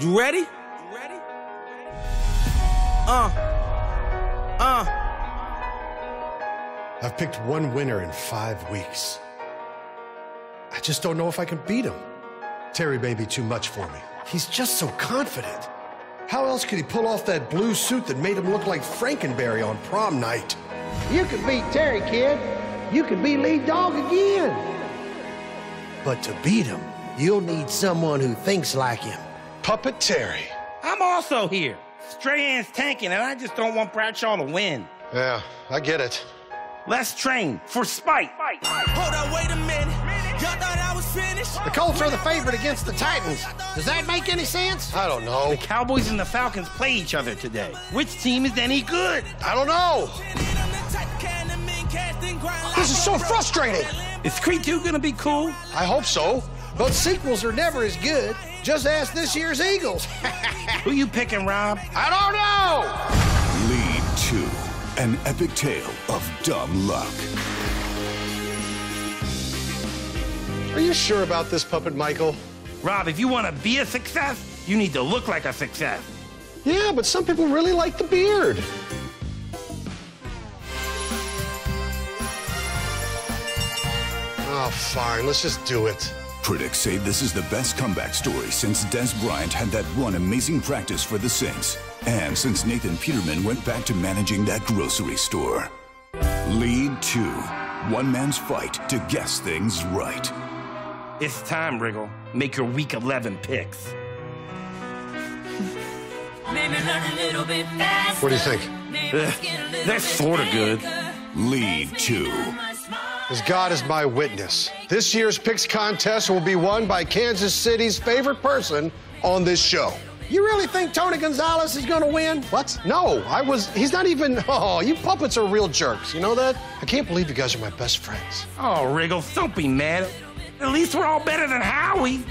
You ready? I've picked one winner in 5 weeks. I just don't know if I can beat him. Terry may be too much for me. He's just so confident. How else could he pull off that blue suit that made him look like Frankenberry on prom night? You can beat Terry, kid. You can be lead dog again. But to beat him, you'll need someone who thinks like him. Puppet Terry. I'm also here. Stray Hand's tanking, and I just don't want Bradshaw to win. Yeah, I get it. Let's train for Spite. Hold on, wait a minute. Y'all thought I was finished? The Colts are the favorite against the Titans. Does that make any sense? I don't know. The Cowboys and the Falcons play each other today. Which team is any good? I don't know. This is so frustrating. Is Creed II gonna be cool? I hope so. But sequels are never as good. Just ask this year's Eagles. Who you picking, Rob? I don't know. Lead 2, an epic tale of dumb luck. Are you sure about this puppet, Michael? Rob, if you want to be a success, you need to look like a success. Yeah, but some people really like the beard. Oh, fine. Let's just do it. Critics say this is the best comeback story since Des Bryant had that one amazing practice for the Saints, and since Nathan Peterman went back to managing that grocery store. Lead 2, one man's fight to guess things right. It's time, Riggle. Make your Week 11 picks. What do you think? That's sort of good. Lead 2. As God is my witness, this year's picks contest will be won by Kansas City's favorite person on this show. You really think Tony Gonzalez is going to win? What? No, he's not even, oh, you puppets are real jerks. You know that? I can't believe you guys are my best friends. Oh, Riggle, don't be mad. At least we're all better than Howie.